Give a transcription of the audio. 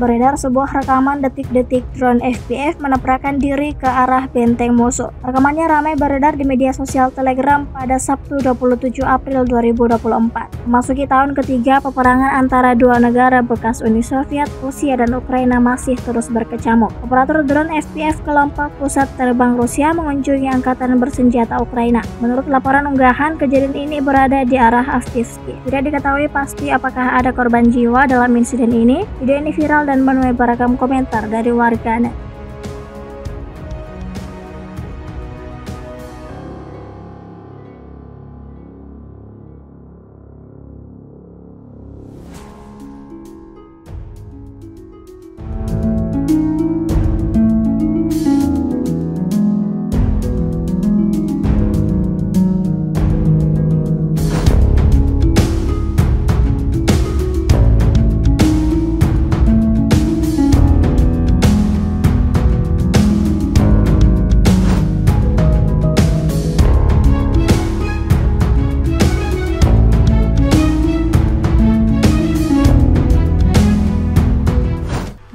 beredar sebuah rekaman detik-detik drone FPV menabrakkan diri ke arah benteng musuh. Rekamannya ramai beredar di media sosial Telegram pada Sabtu 27 April 2024. Memasuki tahun ketiga, peperangan antara dua negara bekas Uni Soviet, Rusia dan Ukraina masih terus berkecamuk. Operator drone FPV kelompok pusat terbang Rusia mengunjungi angkatan bersenjata Ukraina. Menurut laporan unggahan, kejadian ini berada di arah Avdeevsky. Tidak diketahui pasti apakah ada korban jiwa dalam insiden ini. Video ini viral dan menuai beragam komentar dari warganet.